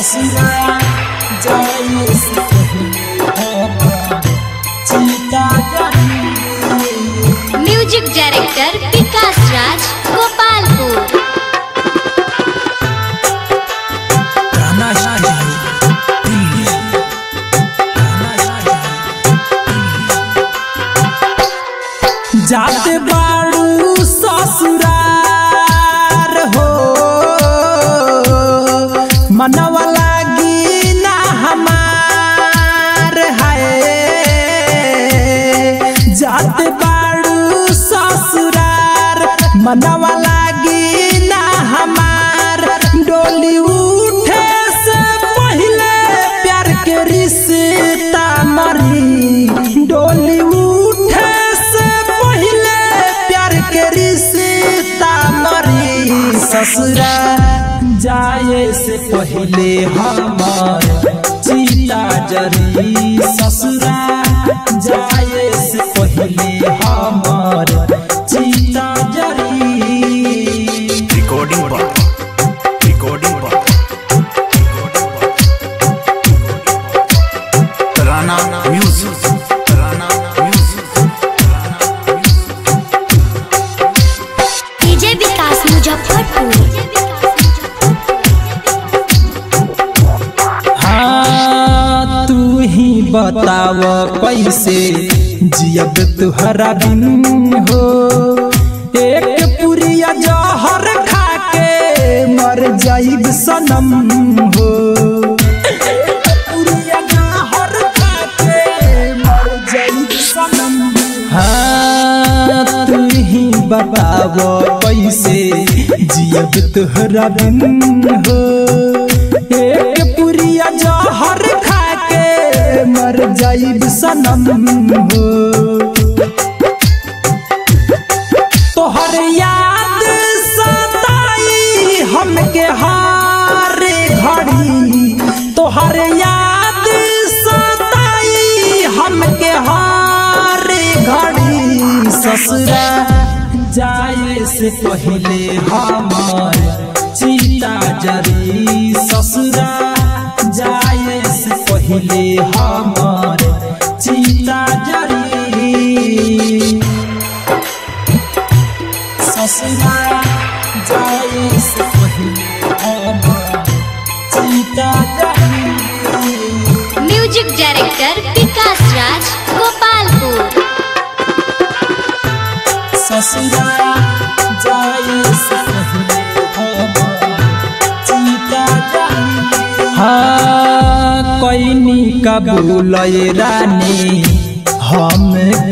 Music director Vikas Raj Gopalpur. जाते बारू ससुरार हो मनवा लागी ना हमार है। जाते बारू ससुरार मनवा लागी ना हमार, डोली उठे से पहले प्यार के रिश्ता मरी। डोली उठे से पहले प्यार के रिश्ता मरी। ससुरा जाए से पहले हमार चीता जरी। ससुरा जाए से पहले हमार चीता जरी। Recording Tarana music. DJ Vikas Muzaffarpur. बताव कैसे जियब तुहरा बिन हो। एक पुरिया जहर खा के मर जाइब सनम हो। एक पुरिया जहर खा के मर जाइब सनम। हाँ तू ही बताव कैसे जियब तुहरा बिन हो। एक पुरिया जहर मर जाइब सनम हो। तोहर याद सताई हमके हर घड़ी। तोहर याद सताई हमके हर घड़ी। ससुरा जाए से पहले हमार चीता जरी। ससुरा जाए से पहले हमार चीता जरी। ससुरा जाए से पहले हमार चीता जरी। Music director Vikas Raj Gopalpur. ससुरा जाए से पहले हमार चीता जरी। हाँ कोईनी कबूल रानी हम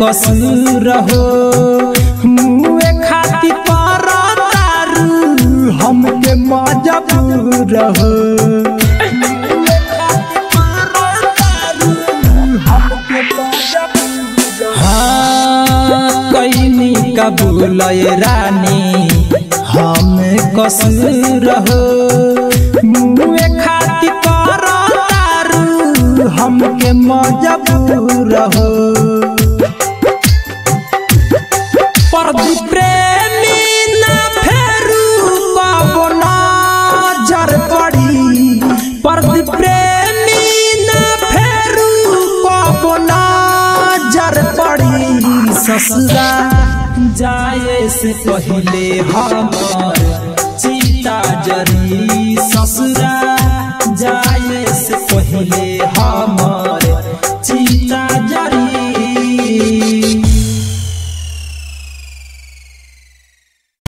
कसूर हो। मुँह खाती पर तारू हमके मजबूर हो। हाँ कोईनी कबूल रानी हम कसूर हो। मुँह खाती हमके मजबूर हो। परदी प्रेमी ना फेरू कबो नजर पड़ी। परदी प्रेमी ना फेरू कबो नजर पड़ी। ससुरा जाए से पहले हमार चीता जरी। ससुरा